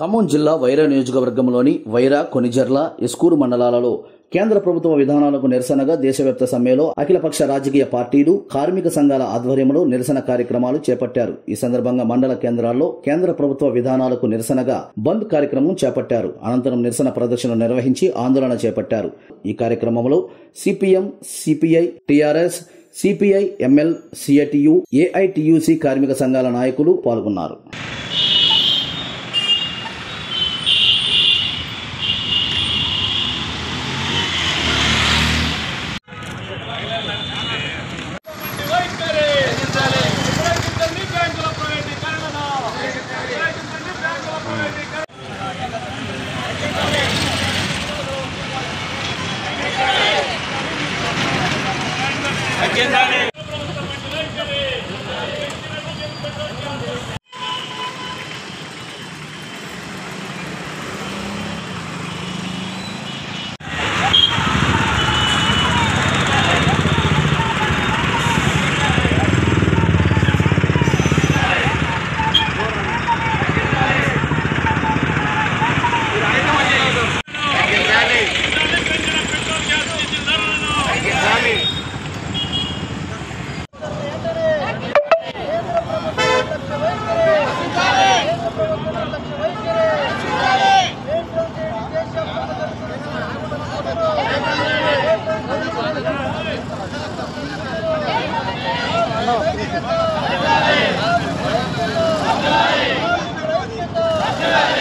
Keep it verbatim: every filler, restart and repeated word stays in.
ఖమ్మం జిల్లా వైరా నియోజకవర్గంలోని వైరా, కొణిజర్ల, ఎస్కూరు మండలాలలో కేంద్ర ప్రభుత్వ విధానాలకు నిరసనగా దేశవ్యాప్త సమ్మెలో అఖిలపక్ష రాజకీయ పార్టీలు, కార్మిక సంఘాల ఆధ్వర్యంలో నిరసన కార్యక్రమాలు చేపట్టారు. ఈ సందర్భంగా మండల కేంద్రాల్లో కేంద్ర ప్రభుత్వ విధానాలకు నిరసనగా బంద్ కార్యక్రమం చేపట్టారు. అనంతరం నిరసన ప్రదర్శన నిర్వహించి ఆందోళన చేపట్టారు. ఈ కార్యక్రమంలో CPM, CPI, TRS, CPI, ML, CITU, AITUC కార్మిక సంఘాల నాయకులు పాల్గొన్నారు. Let's go.